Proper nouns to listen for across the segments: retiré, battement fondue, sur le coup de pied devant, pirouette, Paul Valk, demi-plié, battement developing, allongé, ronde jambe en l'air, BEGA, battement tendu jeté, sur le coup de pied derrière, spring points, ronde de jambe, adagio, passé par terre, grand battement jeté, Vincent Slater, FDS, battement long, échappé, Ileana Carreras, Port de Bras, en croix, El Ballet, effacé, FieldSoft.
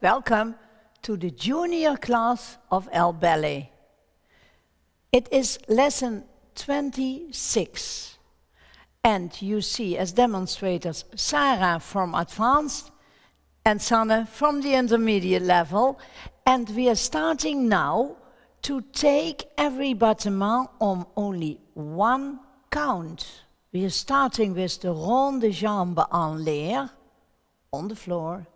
Welcome to the junior class of El Ballet. It is lesson 26. And you see as demonstrators Sarah from advanced and Sanne from the intermediate level. And we are starting now to take every battement on only one count. We are starting with the ronde jambe en l'air, on the floor,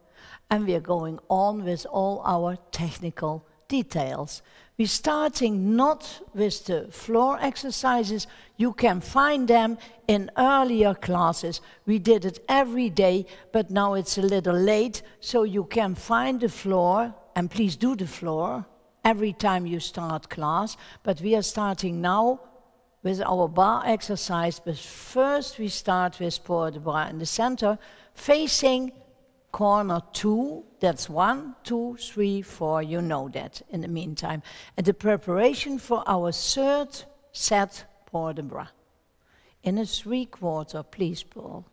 and we are going on with all our technical details. We're starting not with the floor exercises. You can find them in earlier classes. We did it every day, but now it's a little late, so you can find the floor, and please do the floor every time you start class, but we are starting now with our bar exercise, but first we start with Port de Bras in the center, facing corner 2, that's 1, 2, 3, 4, you know that in the meantime. And the preparation for our third set, Port de Bras. In a 3/4, please, Paul.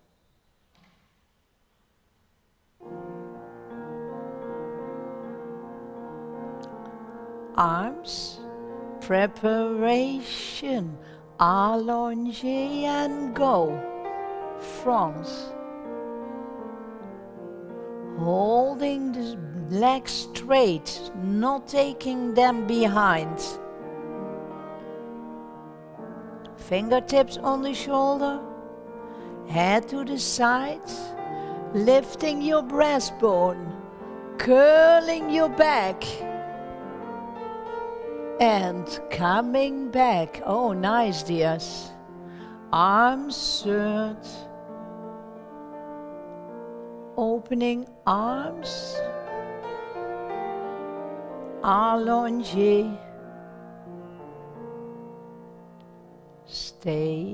Arms, preparation, allonge and go, fronce. Holding the legs straight, not taking them behind. Fingertips on the shoulder, head to the sides, lifting your breastbone, curling your back. And coming back. Oh, nice, dears. Arms third. Opening arms. Allongé. Stay.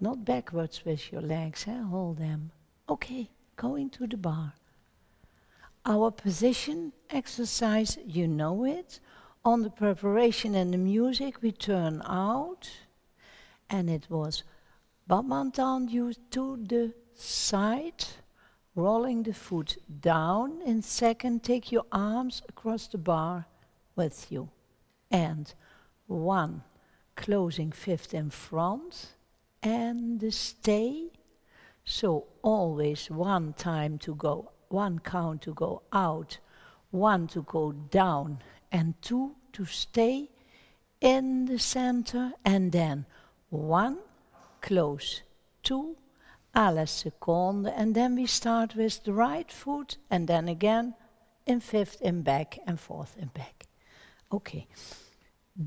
Not backwards with your legs, eh? Hold them. Okay, going to the bar. Our position exercise, you know it. On the preparation and the music, we turn out. And it was battement tendu to the side, rolling the foot down. In second, take your arms across the bar with you. And 1, closing fifth in front. And the stay. So always 1 time to go. 1 count to go out, 1 to go down, and 2 to stay in the center, and then 1, close, 2, a la seconde, and then we start with the right foot, and then again in fifth in back and fourth in back. Okay,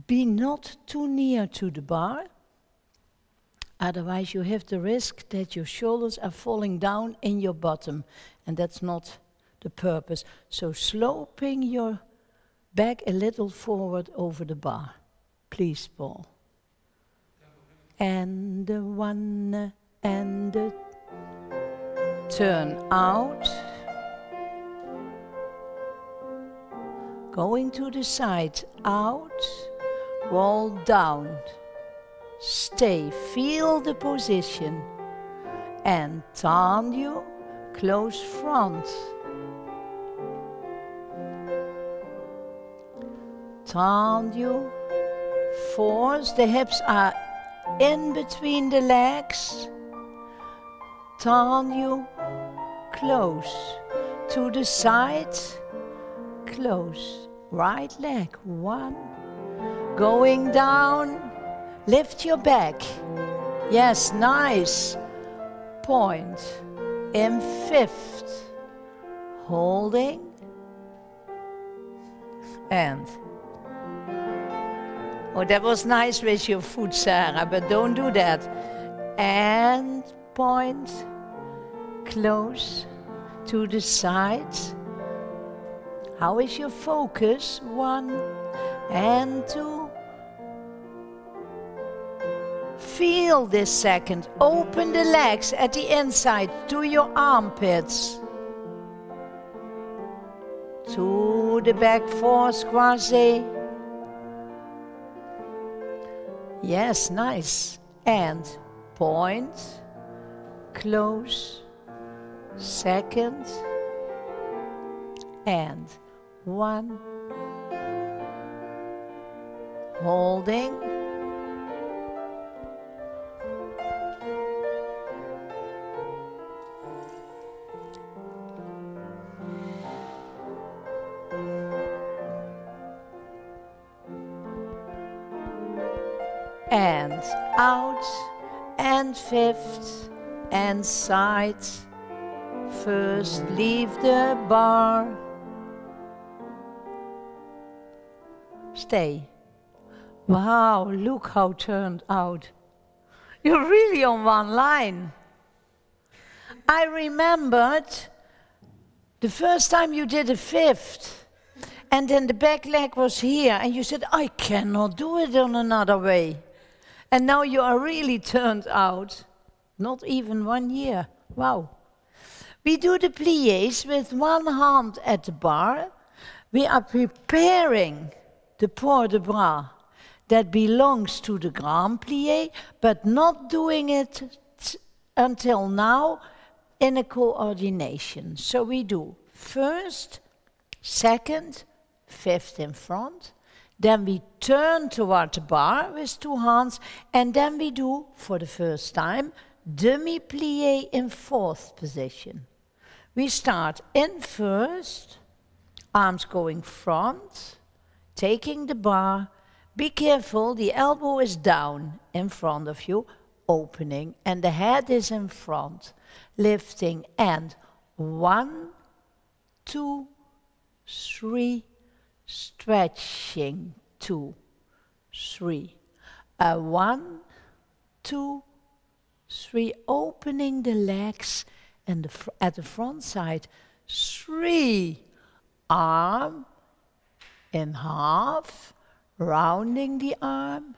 be not too near to the bar, otherwise you have the risk that your shoulders are falling down in your bottom. And that's not the purpose. So sloping your back a little forward over the bar. Please, Paul. And the 1 and the turn out. Going to the side, out, roll down. Stay, feel the position, and tendu, close front. Tendu, force, the hips are in between the legs. Tendu, close, to the side, close, right leg, 1, going down. Lift your back. Yes, nice. Point. In fifth. Holding. And. Oh, that was nice with your foot, Sarah, but don't do that. And point. Close. To the sides. How is your focus? 1 and 2. Feel this second. Open the legs at the inside to your armpits. To the back force, croisé. Yes, nice. And point. Close. second, and one, holding, and out, and fifth, and side. First leave the bar, stay. Wow, look how turned out. You're really on one line. I remembered the first time you did a fifth, and then the back leg was here, and you said, I cannot do it on another way. And now you are really turned out. Not even 1 year, wow. We do the pliés with one hand at the bar. We are preparing the Port de Bras that belongs to the grand plié, but not doing it until now in a coordination. So we do first, second, fifth in front, then we turn toward the bar with two hands, and then we do, for the first time, demi-plié in fourth position. We start in first, arms going front, taking the bar. Be careful, the elbow is down in front of you, opening, and the head is in front, lifting, and 1, 2, 3, stretching, 2, 3, 1, 2, 3, opening the legs, and at the front side, 3, arm in half, rounding the arm,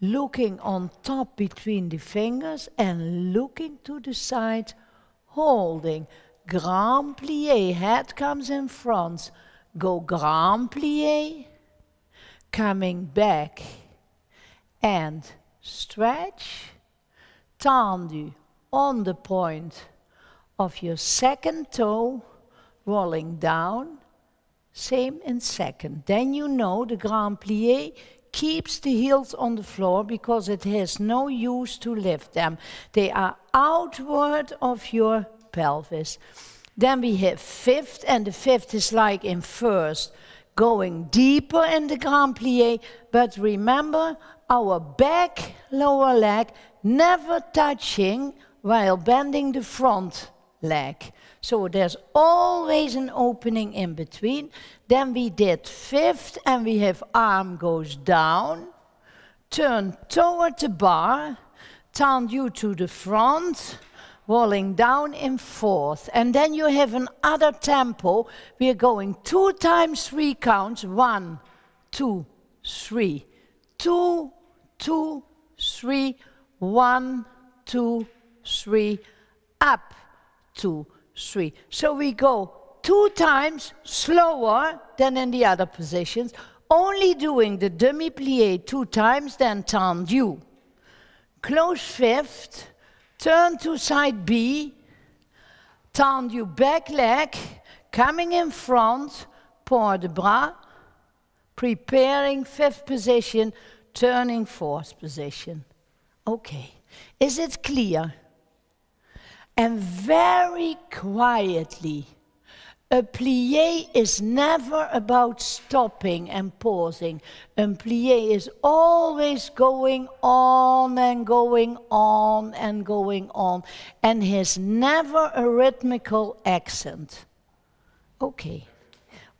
looking on top between the fingers and looking to the side, holding, grand plié, head comes in front, go grand plié, coming back, and stretch, tendu on the point of your second toe, rolling down, same in second. Then you know the grand plié keeps the heels on the floor because it has no use to lift them. They are outward of your pelvis. Then we have fifth, and the fifth is like in first, going deeper in the grand plié, but remember our back lower leg never touching while bending the front leg. So there's always an opening in between. Then we did fifth, and we have arm goes down, turn toward the bar, tendu to the front, rolling down in fourth. And then you have another tempo. We're going 2 times 3 counts. 1, 2, 3. 2, 2, 3. 1, 2, 3. Up. 2, 3. So we go 2 times slower than in the other positions, only doing the demi-plié 2 times, then tendu. Close fifth, turn to side B, tendu back leg, coming in front, Port de Bras, preparing fifth position, turning fourth position. Okay, is it clear? And very quietly. A plié is never about stopping and pausing. A plié is always going on and going on and going on, and has never a rhythmical accent. Okay.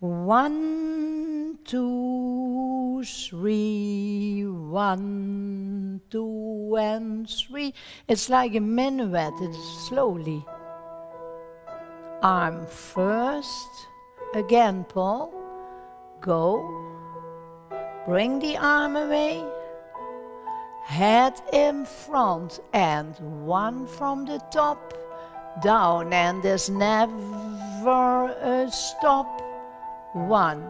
1, 2, 3, 1, 2, and 3. It's like a minuet, it's slowly. Arm first, again Paul, go, bring the arm away, head in front, and 1 from the top, down, and there's never a stop. 1.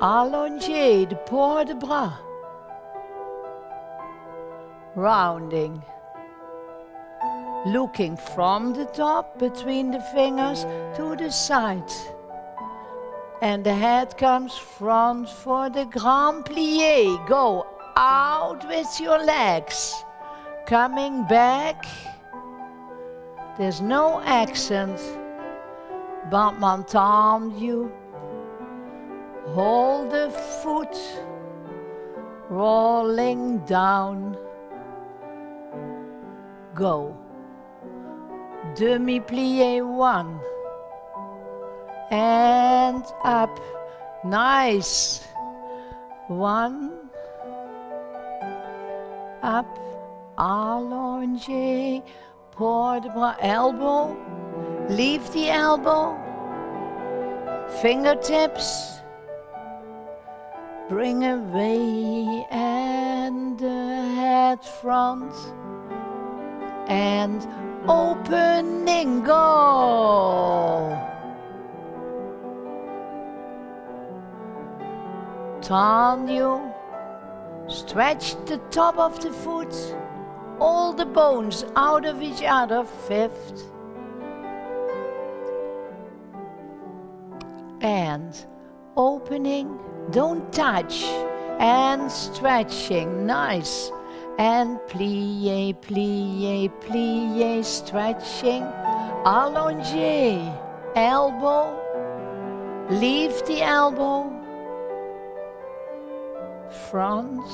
Allongez the Port de Bras. Rounding. looking from the top between the fingers to the side. And the head comes front for the grand plié. Go out with your legs. Coming back. There's no accent. Battement tendu. Hold the foot. Rolling down. Go. Demi-plié, one. And up. Nice. One. Up. Allongé. Port de Bras. Elbow. Leave the elbow. Fingertips. Bring away. And the head front. And opening. Go. Tendu. Stretch the top of the foot. All the bones out of each other. Fifth. And opening. Don't touch. And stretching. Nice. And plié, plié, plié. Stretching. Allongé. Elbow. Leave the elbow. Front.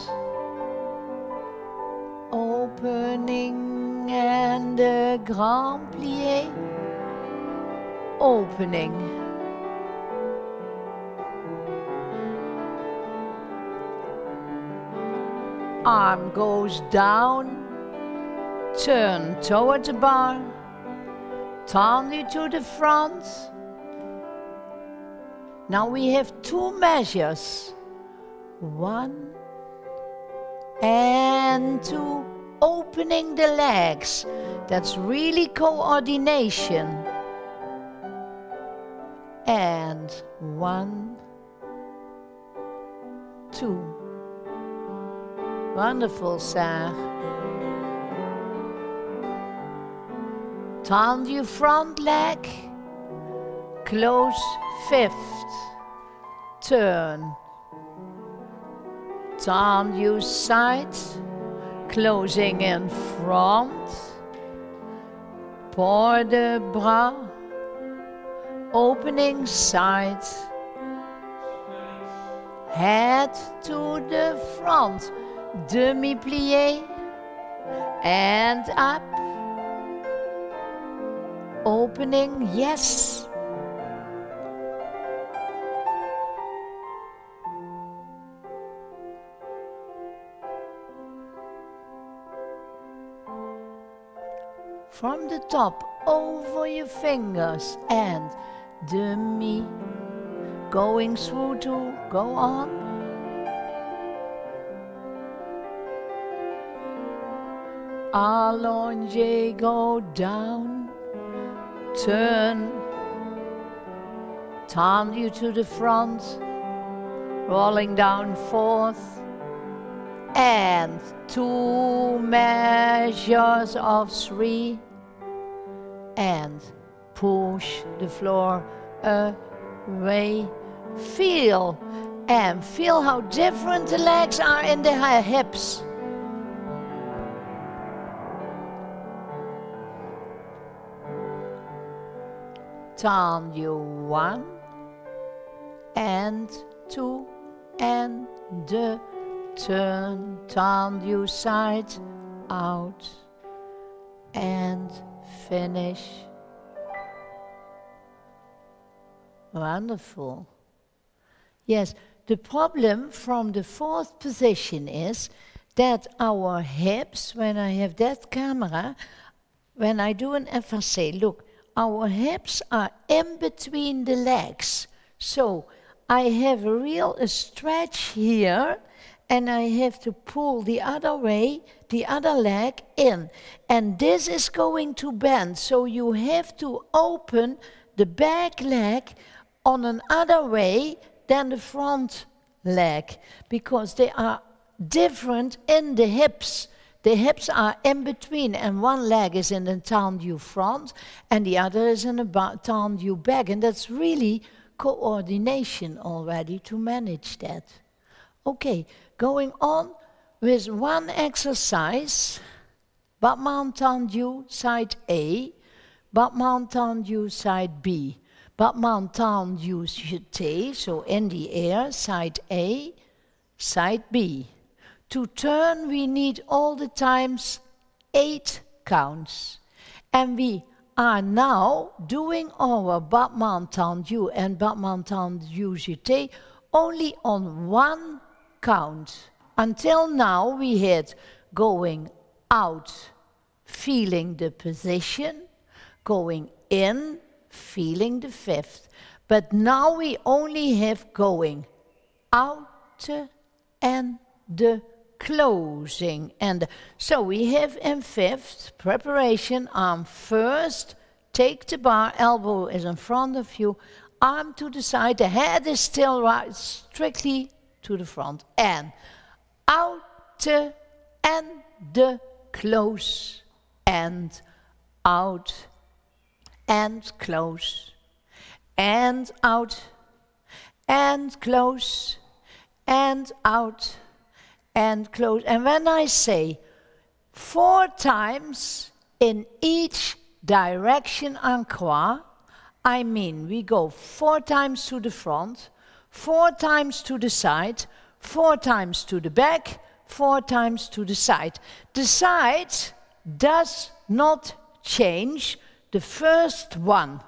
Opening and the grand plié. Opening. Arm goes down. Turn toward the bar. Tendu to the front. Now we have two measures. One and two, opening the legs. That's really coordination. And one, two. Wonderful, Sarah. Tendu front leg, close fifth, turn. Tendu side, closing in front. Port de Bras, opening side. Head to the front, demi-plié, and up. Opening, yes. From the top, over your fingers, and demi, going through to, go on. Allongé, go down, turn, tendu to the front, rolling down fourth. And two measures of three. And push the floor away. Feel and feel how different the legs are in the hips. Tendu one and two and the turn, tendu side out and finish. Wonderful. Yes, the problem from the fourth position is that our hips, when I have that camera, when I do an effacé, look, our hips are in between the legs. So I have a real stretch here. And I have to pull the other way, the other leg in. And this is going to bend. So you have to open the back leg on another way than the front leg. Because they are different in the hips. The hips are in between, and one leg is in the tendu front, and the other is in the tendu back. And that's really coordination already to manage that. Okay, going on with one exercise. Battement tendu, side A. Battement tendu, side B. Battement tendu jeté, so in the air, side A, side B. To turn, we need all the times 8 counts. And we are now doing our battement tendu and battement tendu jeté only on one count. Until now, we had going out, feeling the position, going in, feeling the fifth. But now we only have going out and the closing. And so we have in fifth, preparation, arm first, take the bar, elbow is in front of you, arm to the side, the head is still right, strictly to the front. And out and the close and out. And close, and out, and close, and out, and close. And when I say 4 times in each direction en croix, I mean we go 4 times to the front, 4 times to the side, 4 times to the back, 4 times to the side. The side does not change. The first one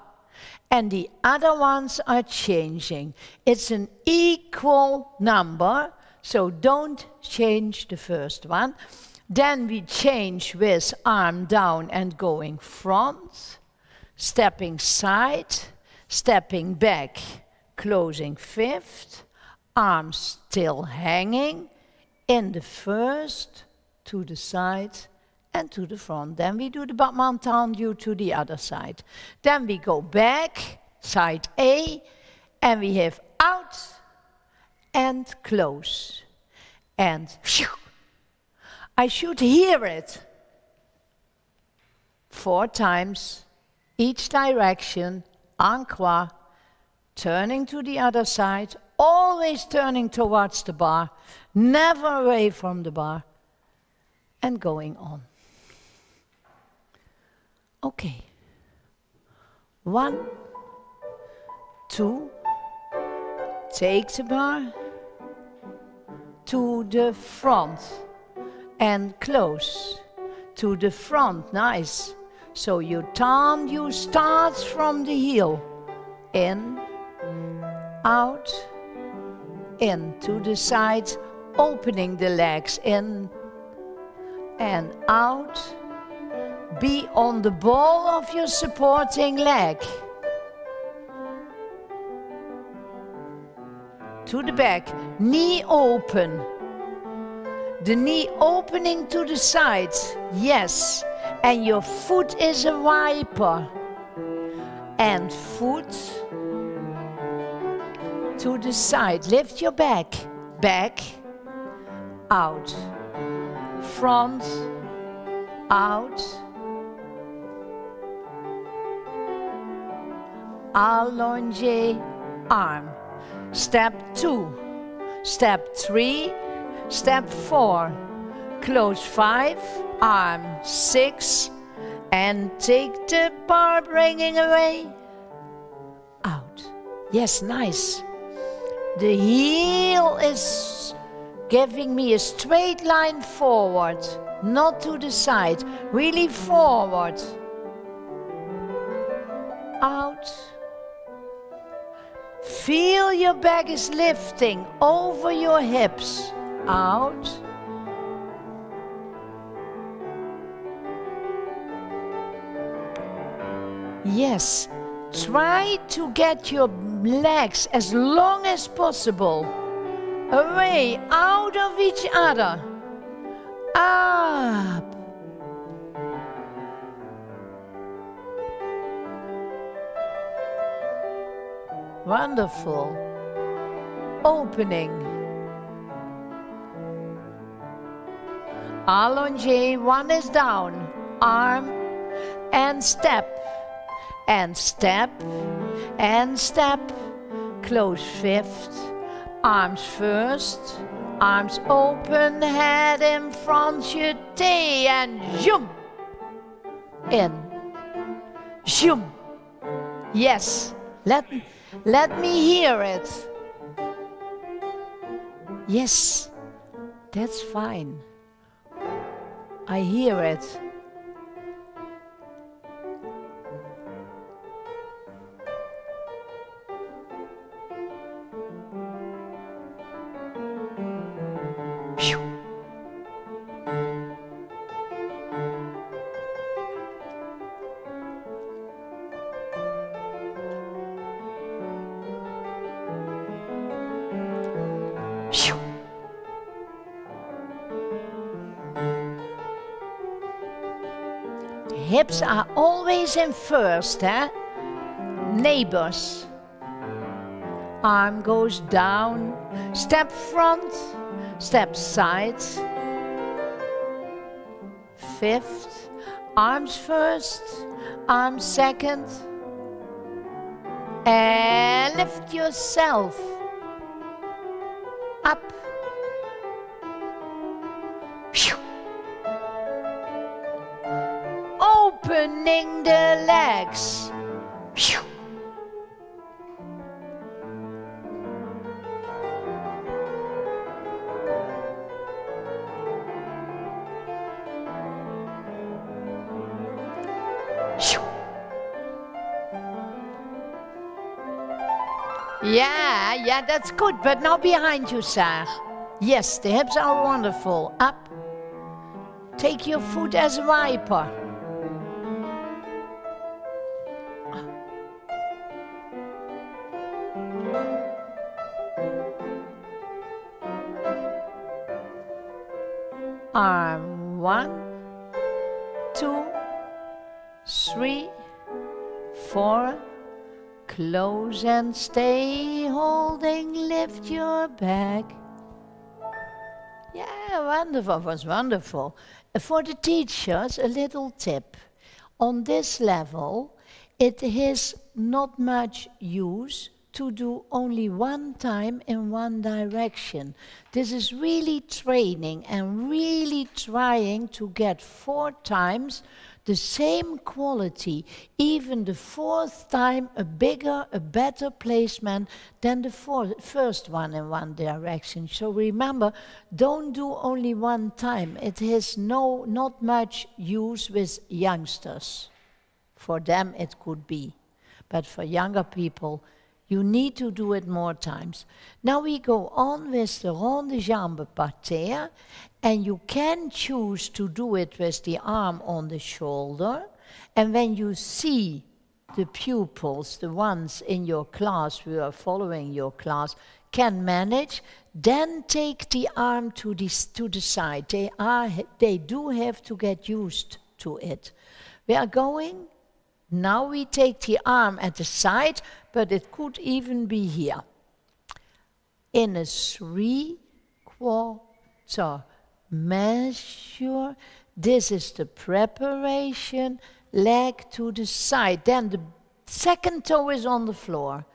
and the other ones are changing. It's an equal number, so don't change the first one. Then we change with arm down and going front, stepping side, stepping back, closing fifth, arm still hanging, in the first, to the side, and to the front. Then we do the battement tendu to the other side. Then we go back, side A, and we have out and close. And I should hear it 4 times each direction, en croix, turning to the other side, always turning towards the bar, never away from the bar, and going on. Okay, 1, 2, take the bar to the front and close, to the front, nice. So your tendu starts from the heel, in, out, in, to the sides, opening the legs, in and out. Be on the ball of your supporting leg. To the back, knee open. The knee opening to the sides, yes. And your foot is a wiper. And foot to the side. Lift your back, back, out, front, out. Allongé arm, step 2, step 3, step 4, close 5, arm 6, and take the bar, bringing away, out. Yes, nice. The heel is giving me a straight line forward, not to the side, really forward, out. Feel your back is lifting over your hips, out. Yes, try to get your legs as long as possible away, out of each other, up. Wonderful. Opening. allongé, one is down, arm and step, and step, and step, close fifth, arms first, arms open, head in front, jeté, and zoom, in, zoom, yes, let me hear it, yes, that's fine, I hear it. Hips are always in first, eh? Neighbors. Arm goes down, step front, step side. Fifth, arms first, arms second. And lift yourself up. Opening the legs. Yeah, that's good, but not behind you, sir. Yes, the hips are wonderful. Up. Take your foot as a wiper. Arm 1, 2, 3, 4. Close and stay holding. Lift your back. Yeah, wonderful. It was wonderful. For the teachers, a little tip. On this level, it is not much use to do only one time in one direction. This is really training and really trying to get 4 times the same quality, even the 4th time a bigger, a better placement than the first one in one direction. So remember, don't do only one time. It has not much use with youngsters. For them it could be, but for younger people, you need to do it more times. Now we go on with the ronde jambe par terre, and you can choose to do it with the arm on the shoulder. And when you see the pupils, the ones in your class who are following your class, can manage, then take the arm to the side. They do have to get used to it. We are going. Now we take the arm at the side, but it could even be here. In a 3/4 measure, this is the preparation, leg to the side. Then the second toe is on the floor.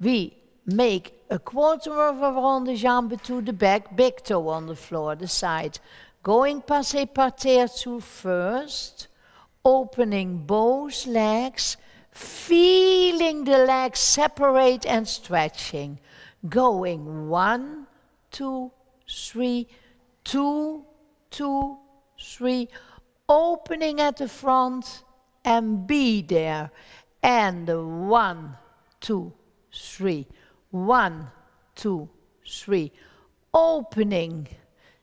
We make a 1/4 of a ronde jambe to the back, big toe on the floor, the side. Going passé par terre to first. Opening both legs, feeling the legs separate and stretching. Going 1, 2, 3, 2, 2, 3. Opening at the front and be there. And 1, 2, 3. 1, 2, 3. Opening.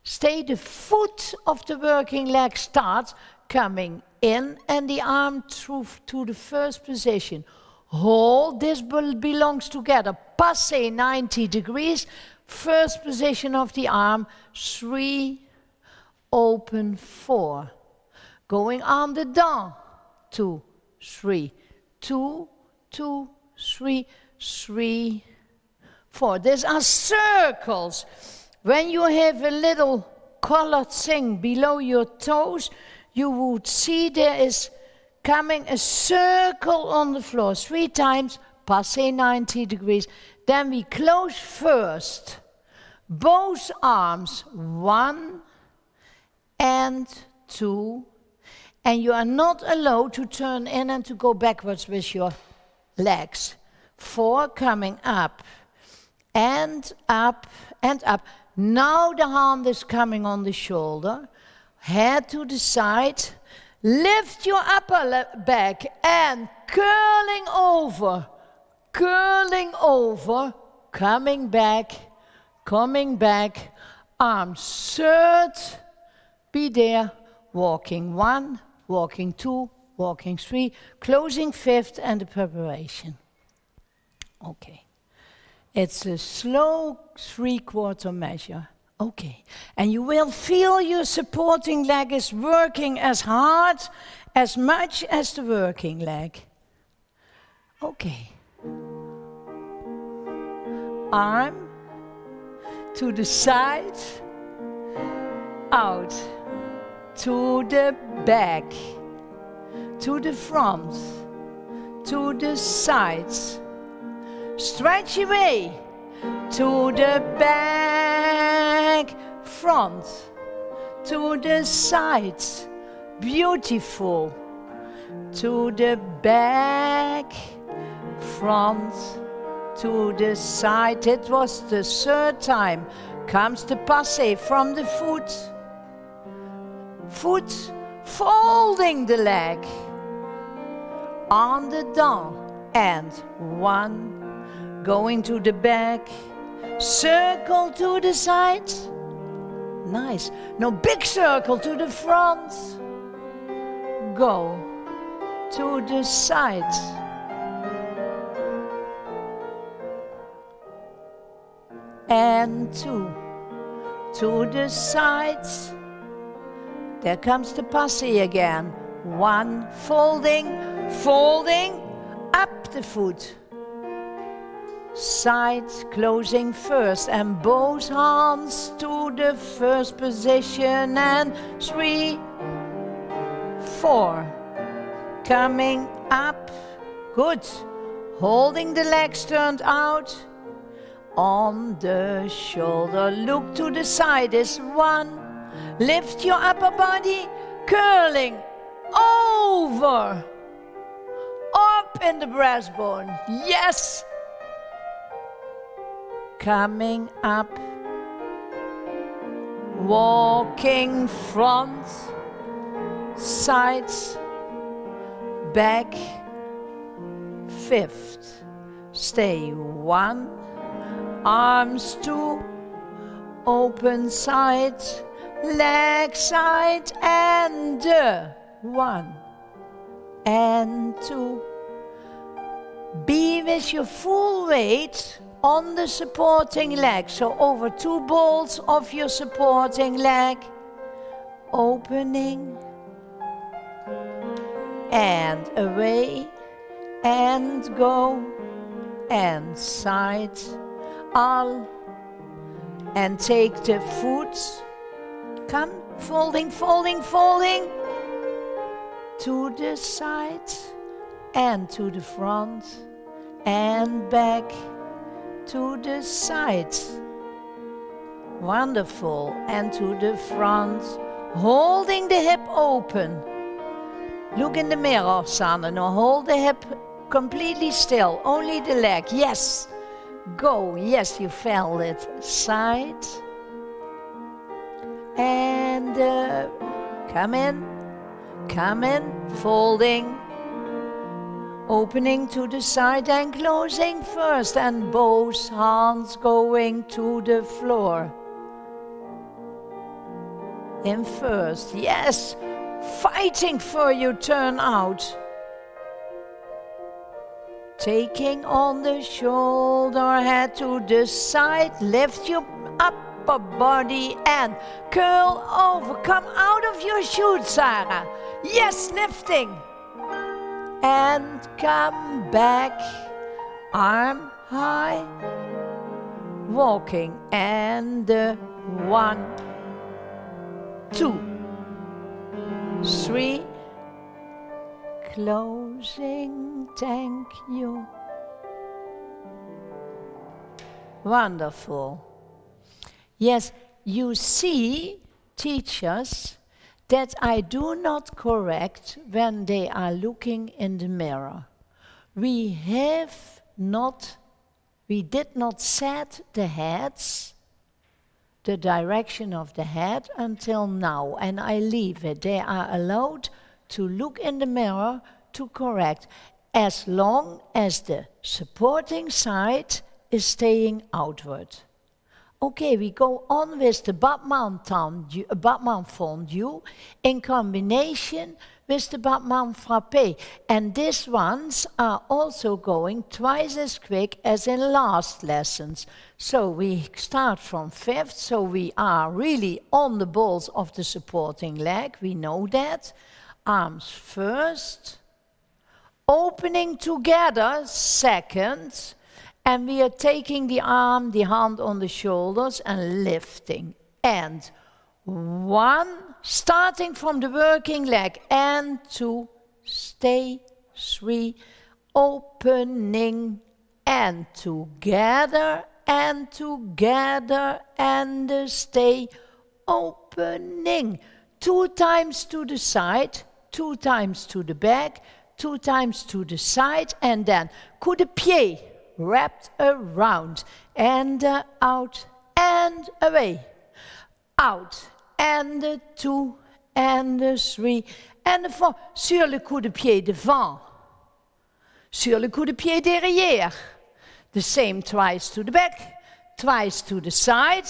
Stay the foot of the working leg starts coming in and the arm to the first position. Hold, this belongs together. Passé 90 degrees, first position of the arm, 3, open 4. Going on the down, 2, 3, 2, 2, 3, 3, 4. These are circles. When you have a little colored thing below your toes, you would see there is coming a circle on the floor 3 times, passé 90 degrees. Then we close first both arms, 1 and 2, and you are not allowed to turn in and to go backwards with your legs. 4, coming up and up and up. Now the hand is coming on the shoulder, head to the side, lift your upper back and curling over, coming back, arms, 3rd, be there, walking 1, walking 2, walking 3, closing 5th and the preparation. Okay. It's a slow 3/4 measure. Okay. And you will feel your supporting leg is working as hard, as much as the working leg. Okay. Arm to the side, out, to the back, to the front, to the sides, stretch away, to the back, front, to the sides, beautiful, to the back, front, to the side. It was the 3rd time. Comes the passé from the foot. Foot folding the leg. On the down. And 1. Going to the back. Circle to the side. Nice. No, big circle to the front. Go to the side. And 2, to the sides. There comes the passé again. 1, folding, folding, up the foot. Side, closing first, and both hands to the first position, and 3, 4. Coming up, good. Holding the legs turned out. On the shoulder, look to the side is 1. Lift your upper body, curling over, up in the breastbone, yes. Coming up, walking front, sides, back, 5th, stay 1. Arms 2, open side, leg side, and 1 and 2. Be with your full weight on the supporting leg, so over 2 balls of your supporting leg, opening and away, and go, and side. All, and take the foot, come, folding, folding, folding, to the side, and to the front, and back, to the side, wonderful, and to the front, holding the hip open, look in the mirror, Sanne, now hold the hip completely still, only the leg, yes. Go, yes, you felt it, side, and come in, folding, opening to the side and closing first, and both hands going to the floor, in first, yes, fighting for your turn out. Taking on the shoulder, head to the side, lift your upper body and curl over. Come out of your chute, Sarah. Yes, lifting. And come back, arm high, walking, and 1 2, 3, closing, thank you. Wonderful. Yes, you see, teachers, that I do not correct when they are looking in the mirror. We did not set the heads, the direction of the head, until now, and I leave it. They are allowed to look in the mirror to correct, as long as the supporting side is staying outward. Okay, we go on with the battement fondue in combination with the battement frappé. And these ones are also going twice as quick as in last lessons. So we start from 5th, so we are really on the balls of the supporting leg, we know that. Arms first, opening together, second. And we are taking the arm, the hand on the shoulders and lifting. And 1, starting from the working leg. And 2, stay, 3, opening and together and together and stay, opening. 2 times to the side, 2 times to the back, 2 times to the side, and then coup de pied. Wrapped around and out and away, out and 2 and 3 and 4, sur le coup de pied devant, sur le coup de pied derrière, the same twice to the back, twice to the side,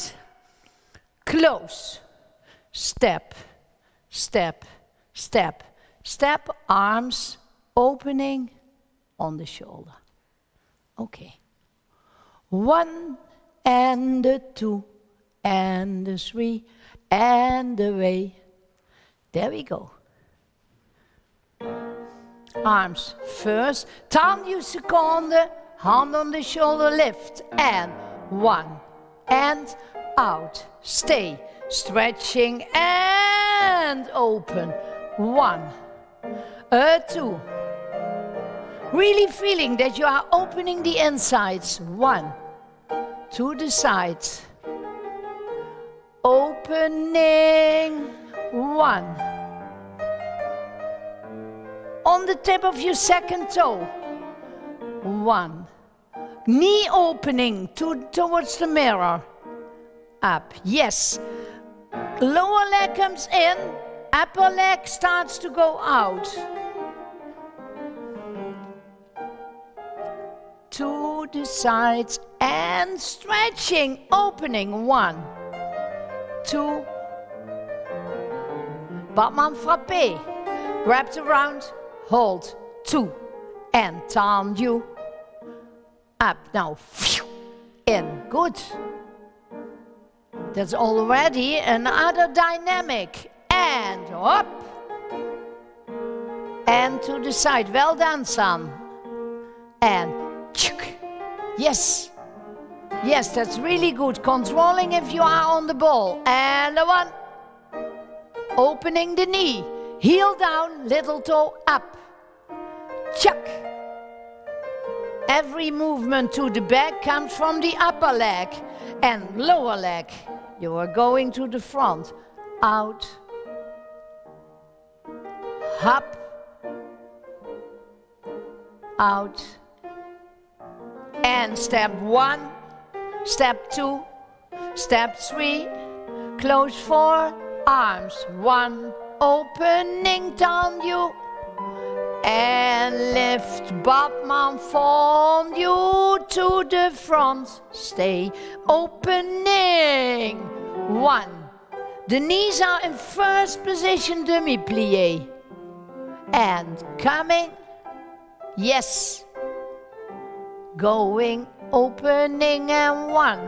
close, step, step, step, step, arms opening on the shoulder. Okay, 1 and 2 and 3 and away. There we go. Arms first, tendue seconde, hand on the shoulder, lift and 1 and out. Stay, stretching and open. 1, 2. Really feeling that you are opening the insides. 1, to the sides. Opening, 1. On the tip of your second toe. 1. Knee opening towards the mirror. Up, yes. Lower leg comes in, upper leg starts to go out. 2 the sides and stretching, opening, 1, 2, battement frappé, wrapped around, hold, 2, and tendue, up, now, in, good. That's already another dynamic, and up, and to the side, well done son, and yes, yes, that's really good. Controlling if you are on the ball. And 1, opening the knee, heel down, little toe up. Chuck. Every movement to the back comes from the upper leg and lower leg. You are going to the front, out, hop, out. And step 1, step 2, step 3, close 4, arms 1, opening tendue, and lift, battement fondue to the front, stay, opening, 1, the knees are in first position, demi-plié, and coming, yes, going, opening, and 1.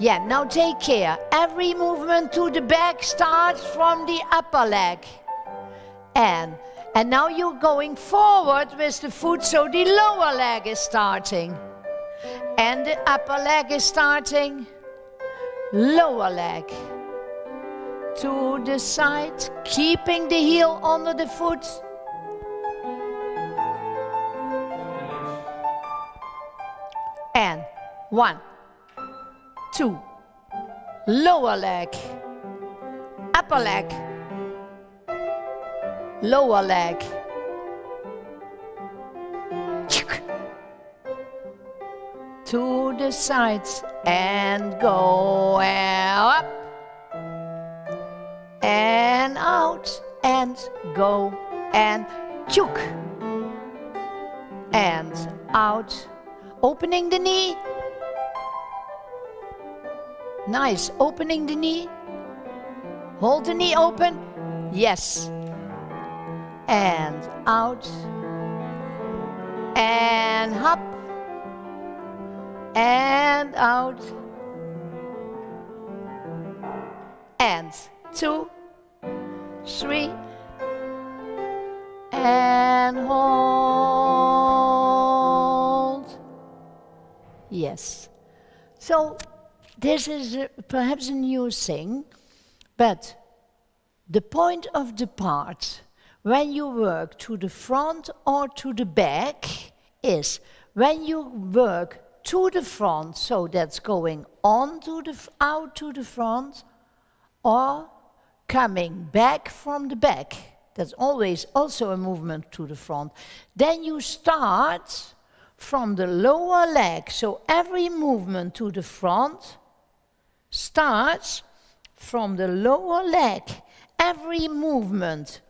Yeah, now take care. Every movement to the back starts from the upper leg. And now you're going forward with the foot, so the lower leg is starting. And the upper leg is starting. Lower leg. to the side, keeping the heel under the foot. And 1, 2, lower leg, upper leg, lower leg. To the sides and go and up and out and go and tuk and out, opening the knee. Nice, opening the knee. Hold the knee open. Yes. And out and hop. And out. And 2, 3. And hold. Yes. So this is perhaps a new thing, but the point of the part when you work to the front or to the back is when you work to the front, so that's going on to the out to the front, or coming back from the back. That's always also a movement to the front. Then you start from the lower leg, so every movement to the front starts from the lower leg. Every movement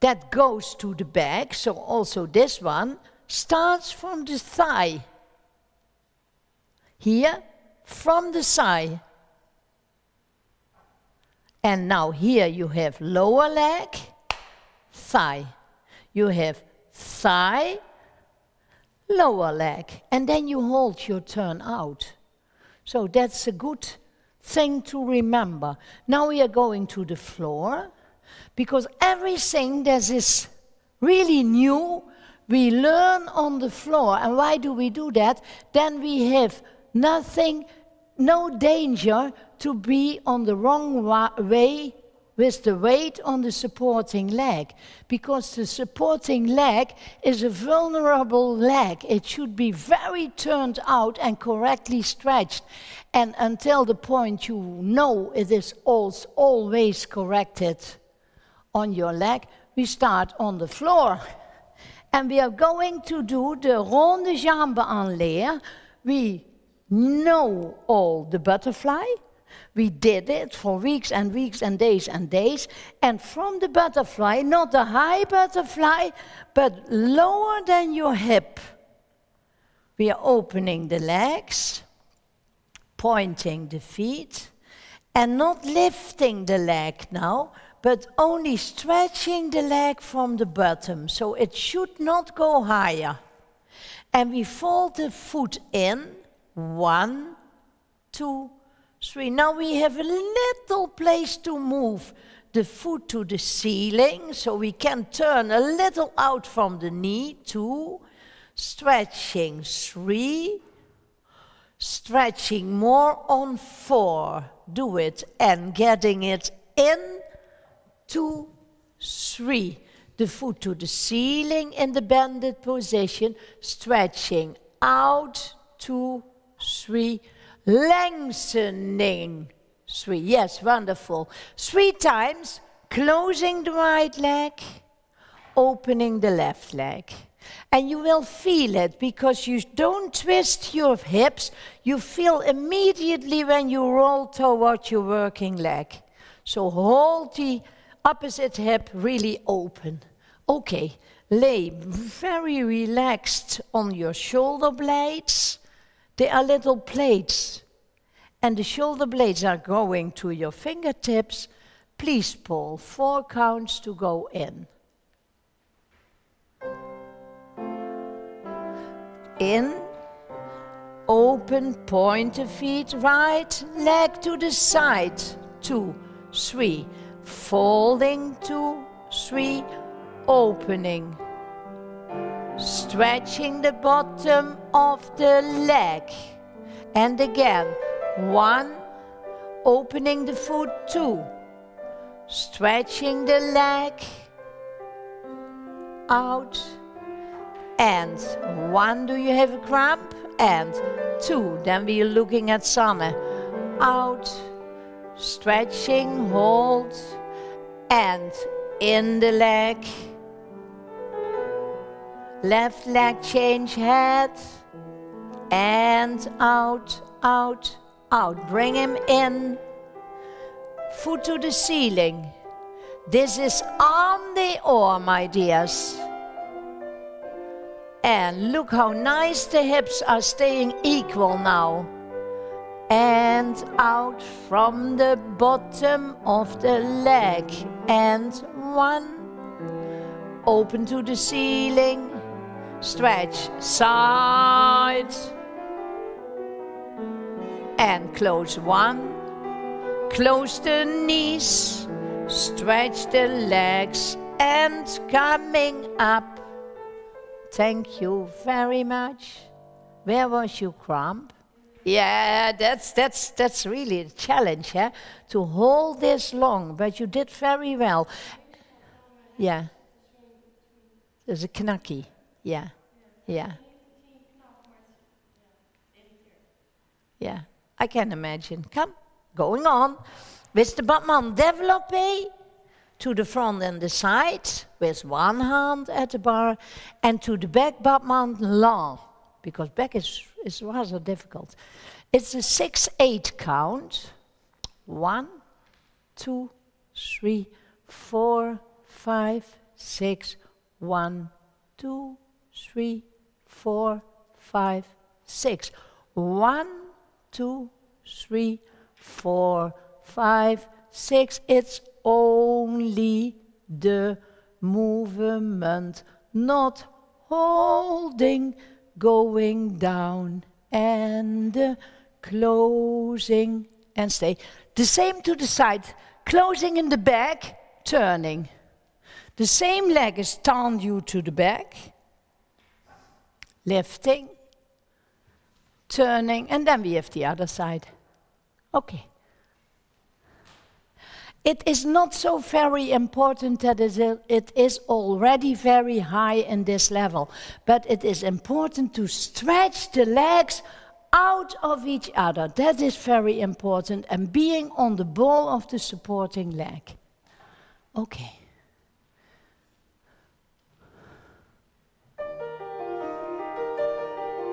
that goes to the back, so also this one, starts from the thigh. Here, from the side. And now here you have lower leg, thigh. You have thigh, lower leg. And then you hold your turn out. So that's a good thing to remember. Now we are going to the floor, because everything that is really new, we learn on the floor. And why do we do that? Then we have nothing, no danger to be on the wrong way with the weight on the supporting leg. Because the supporting leg is a vulnerable leg. It should be very turned out and correctly stretched. And until the point you know it is always corrected on your leg, we start on the floor. And we are going to do the Ronde Jambe en l'air. We know all the butterfly. We did it for weeks and weeks and days and days. And from the butterfly, not the high butterfly, but lower than your hip, we are opening the legs, pointing the feet, and not lifting the leg now, but only stretching the leg from the bottom. So it should not go higher. And we fold the foot in. 1, 2, 3. Now we have a little place to move the foot to the ceiling, so we can turn a little out from the knee. 2, stretching. 3, stretching more on 4. Do it and getting it in. 2, 3. The foot to the ceiling in the bended position, stretching out. 2, 3, lengthening. 3, yes, wonderful. 3 times, closing the right leg, opening the left leg. And you will feel it, because you don't twist your hips. You feel immediately when you roll towards your working leg. So hold the opposite hip really open. Okay, lay very relaxed on your shoulder blades. They are little plates, and the shoulder blades are going to your fingertips. Please pull 4 counts to go in. In, open, point the feet, right leg to the side. 2, 3, folding. 2, 3, opening. Stretching the bottom of the leg. And again, 1, opening the foot. 2, Stretching the leg out, and one, do you have a cramp? And two, then we're looking at Sanne. Out, stretching, hold, and in the leg. Left leg change head, and out, out, out. Bring him in, foot to the ceiling. This is on the oar, my dears. And look how nice the hips are staying equal now. And out from the bottom of the leg. And one. Open to the ceiling. Stretch side. And close one. Close the knees. Stretch the legs. And coming up. Thank you very much. Where was your cramp? Yeah, that's really a challenge, huh? To hold this long, but you did very well. Yeah. There's a knakkie. Yeah. Yeah. Yeah. I can imagine. Come, going on. With the battement developing. To the front and the side, with one hand at the bar, and to the back battement long, because back is rather difficult. It's a 6-8 count. 1, 2, 3, 4, 5, 6. 1, 2, 3, 4, 5, 6. 1, 2, 3, 4, 5, 6. It's only the movement, not holding, going down and closing and stay. The same to the side, closing in the back, turning. The same leg is tendu to the back, lifting, turning, and then we have the other side. Okay. It is not so very important that it is already very high in this level, but it is important to stretch the legs out of each other. That is very important, and being on the ball of the supporting leg. Okay.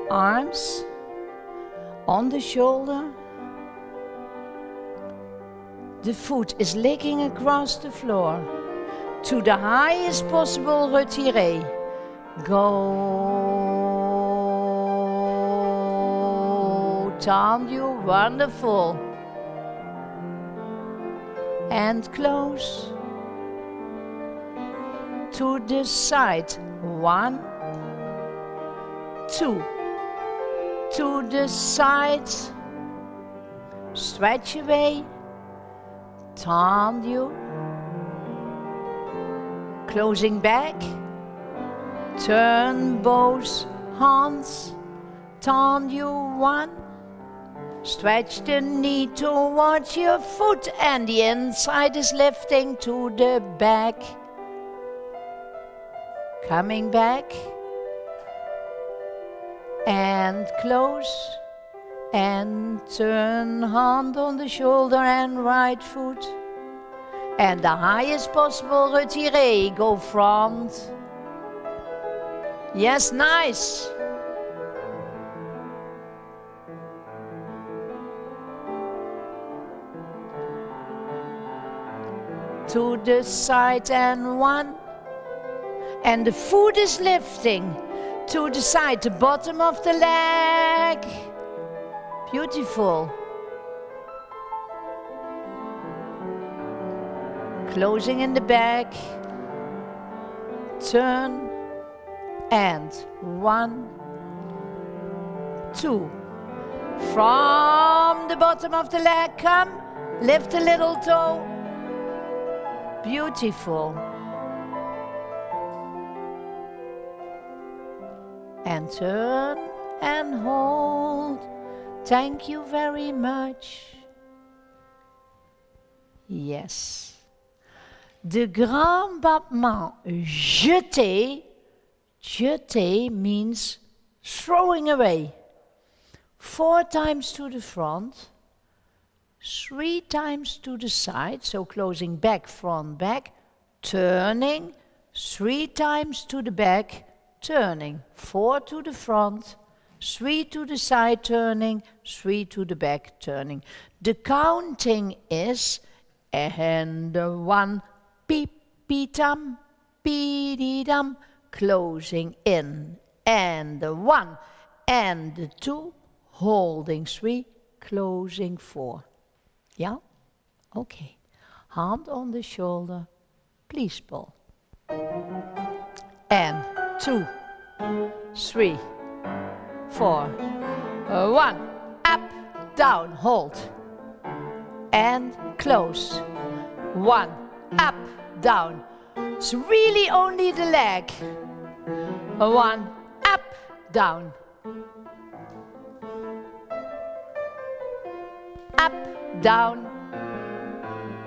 Arms on the shoulder. The foot is licking across the floor, to the highest possible retiré. Go, tendu, wonderful. And close. To the side, 1, 2. To the side, stretch away. Tendu, closing back, turn both hands, tendu one, stretch the knee towards your foot, and the inside is lifting to the back, coming back, and close. And turn hand on the shoulder and right foot. And the highest possible retiré. Go front. Yes, nice. To the side and one. And the foot is lifting. To the side, the bottom of the leg. Beautiful. Closing in the back. Turn. And 1, 2. From the bottom of the leg, come. Lift the little toe. Beautiful. And turn and hold. Thank you very much. Yes. de grand battement jeté. Jeté means throwing away. 4 times to the front, 3 times to the side, so closing back, front, back, turning, 3 times to the back, turning, 4 to the front, 3 to the side, turning, 3 to the back, turning. The counting is, and 1, pee-pee-tam, pee-dee-dam, closing in, and 1, and 2, holding 3, closing 4. Yeah? Okay. Hand on the shoulder, please pull. And 2, 3, 4, 1. Up, down, hold. And close. 1, up, down. It's really only the leg. 1, up, down. Up, down,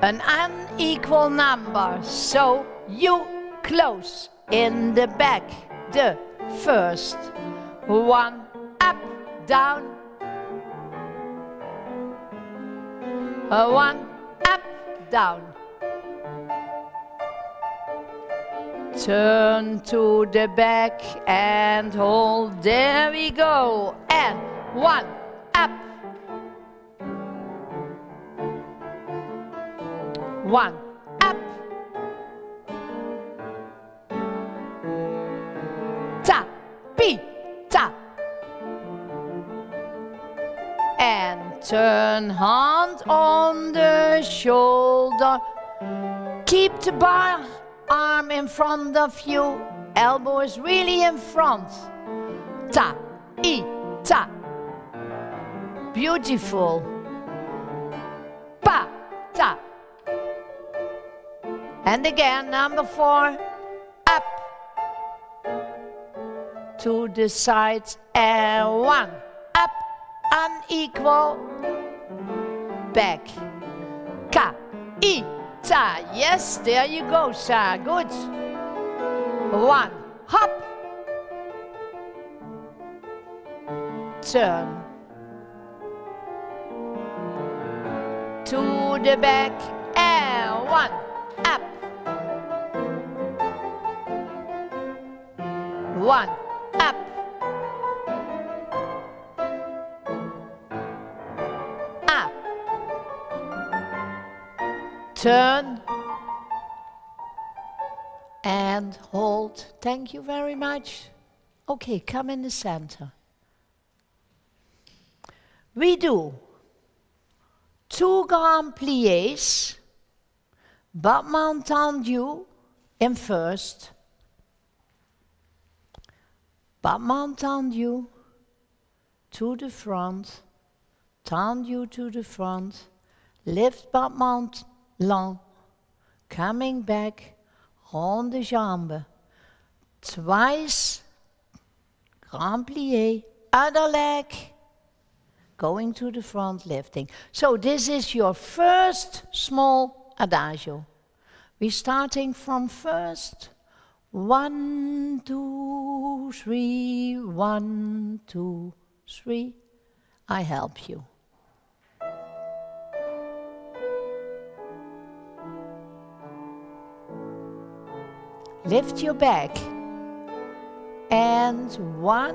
an unequal number, so you close in the back, the first 1, up, down, 1, up, down, turn to the back and hold, there we go, and 1, up, 1, up, ta, pi, ta, and turn hand on the shoulder, keep the bar arm in front of you, elbow is really in front, ta, i, ta, beautiful, pa, ta. And again, number 4, up, to the sides, and 1, up, unequal, back, ka, i, ta, yes, there you go, sa, good, 1, hop, turn, to the back, and 1, up, 1, up, up, turn and hold. Thank you very much. Okay, come in the center. We do 2 grand pliés, battement tendu in first, battement tendu to the front, tendu to the front, lift battement long, coming back, ronde de jambe, twice, grand plié, other leg, going to the front, lifting. So this is your first small adagio. We're starting from first. 1, 2, 3, 1, 2, 3. I help you. Lift your back. And 1,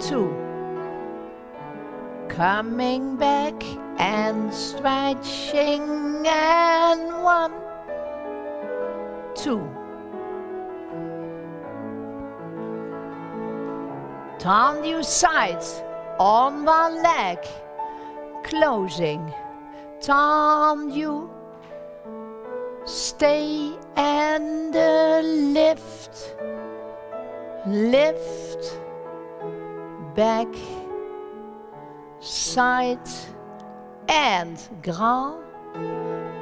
2. Coming back and stretching. And 1, 2. Turn your sides on 1 leg, closing. Turn you, stay and lift, lift, back, side and grand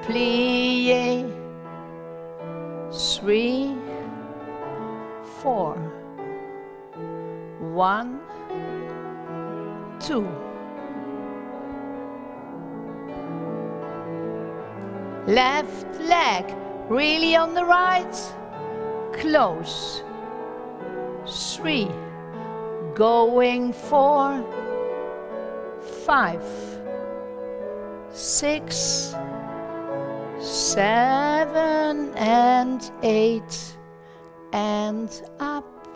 plié. 3, 4. 1, 2. Left leg really on the right, close. 3, going 4, 5, 6, 7 and 8, and up,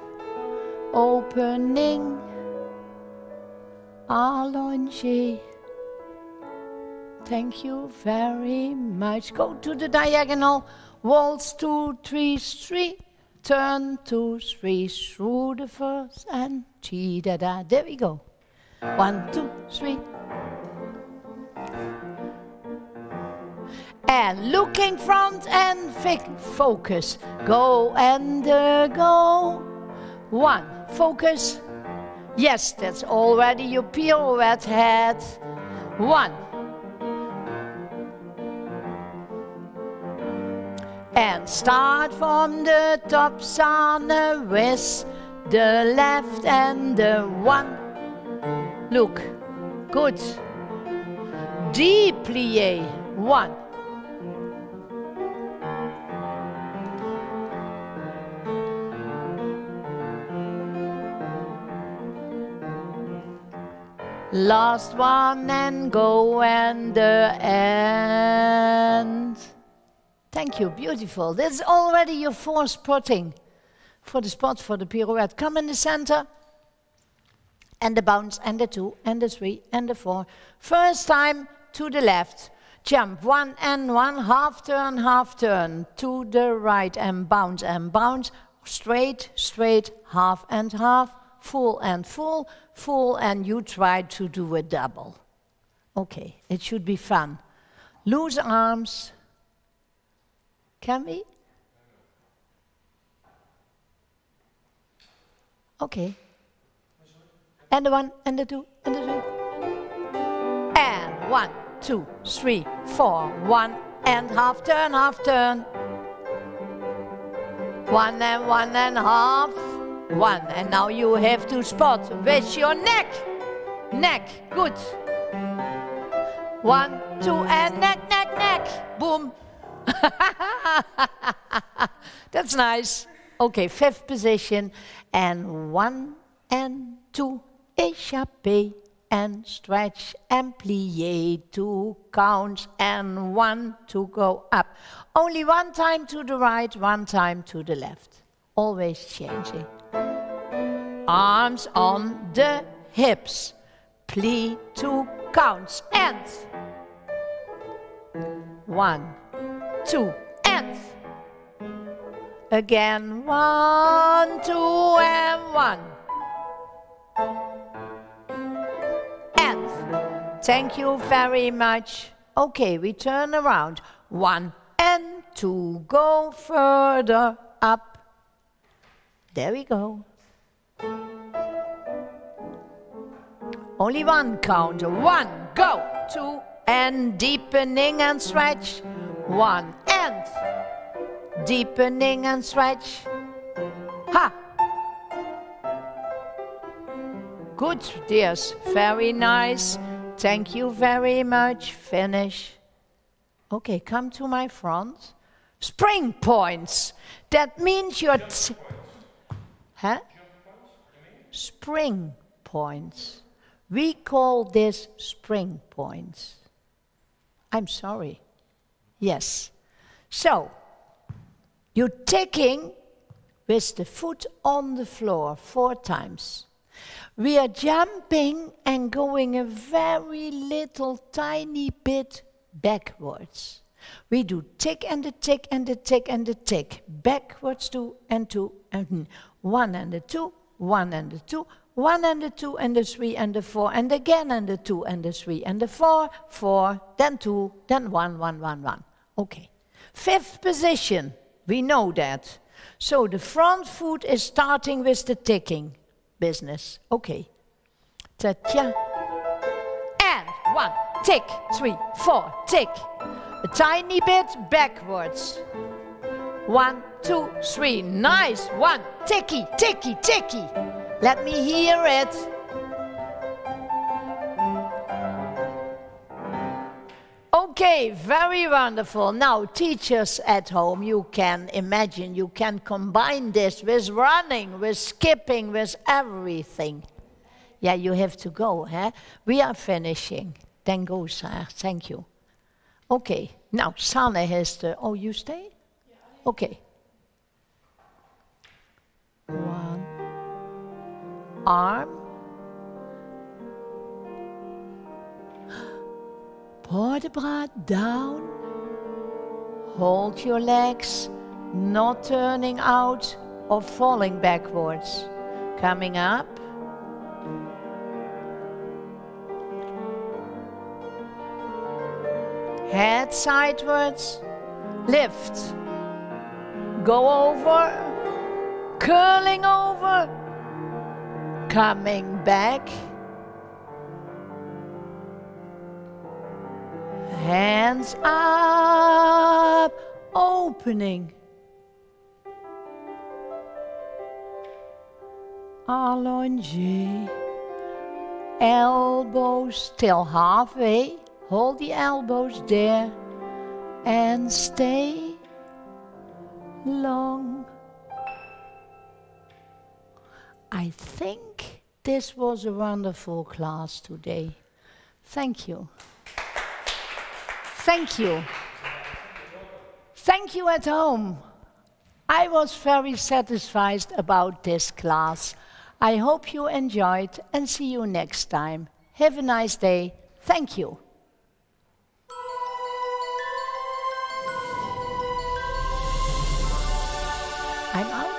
opening, allongé. Thank you very much. Go to the diagonal, waltz 2, 3, 3, turn 2, 3 through the first and chi da da. There we go. 1, 2, 3. And looking front and focus. Go and go. 1, focus. Yes, that's already your pirouette head. 1. And start from the top, on the wrist, the left and the 1. Look, good. Demi-plié, 1. Last one and go and the end. Thank you, beautiful. That's already your 4 spotting for the spot for the pirouette. Come in the center and the bounce and the 2 and the 3 and the 4. First time to the left, jump 1 and 1, half turn to the right and bounce, straight, straight, half and half, full and full, full, and you try to do a double. Okay, it should be fun. Loose arms. Can we? Okay. And the 1, and the 2, and the 3. And 1, 2, 3, 4. 1 and half turn, half turn. 1 and half. 1, and now you have to spot with your neck. Neck, good. 1, 2, and neck, neck, neck. Boom. That's nice. Okay, 5th position. And 1 and 2, échappé, and stretch, and plié, 2 counts, and 1 to go up. Only 1 time to the right, 1 time to the left. Always changing. Arms on the hips, plie 2 counts, and 1, 2, and again 1, 2, and 1. And thank you very much. Okay, we turn around. 1 and 2, go further up. There we go. Only 1 count. 1, go. 2, and deepening and stretch. 1, and deepening and stretch. Ha! Good, dears. Very nice. Thank you very much. Finish. Okay, come to my front. Spring points. That means you're... Huh? Spring points. We call this spring points. I'm sorry. Yes. So, you're ticking with the foot on the floor 4 times. We are jumping and going a very little tiny bit backwards. We do tick and a tick and a tick and a tick. Backwards 2 and 2 and 1 and a 2, 1 and a 2, 1 and the 2 and the 3 and the 4 and again and the 2 and the 3 and the 4, 4, then 2, then 1, 1, 1, 1. Okay. 5th position, we know that. So the front foot is starting with the ticking business. Okay. Ta-ta. And 1, tick, 3, 4, tick. A tiny bit backwards. 1, 2, 3, nice. 1, ticky, ticky, ticky. Let me hear it. OK, Okay, very wonderful. Now, teachers at home, you can imagine, you can combine this with running, with skipping, with everything. Yeah, you have to go, huh? We are finishing. Then go, Sarah. Thank you. Okay, now, Sanne has the... Oh, you stay? Okay. One. Arm. Port de Bras down, hold your legs, not turning out or falling backwards. Coming up. Head sidewards, lift, go over, curling over, coming back. Hands up, opening. Allongé. Elbows till halfway. Hold the elbows there. And stay long. I think this was a wonderful class today. Thank you. Thank you. Thank you at home. I was very satisfied about this class. I hope you enjoyed and see you next time. Have a nice day. Thank you. I'm out.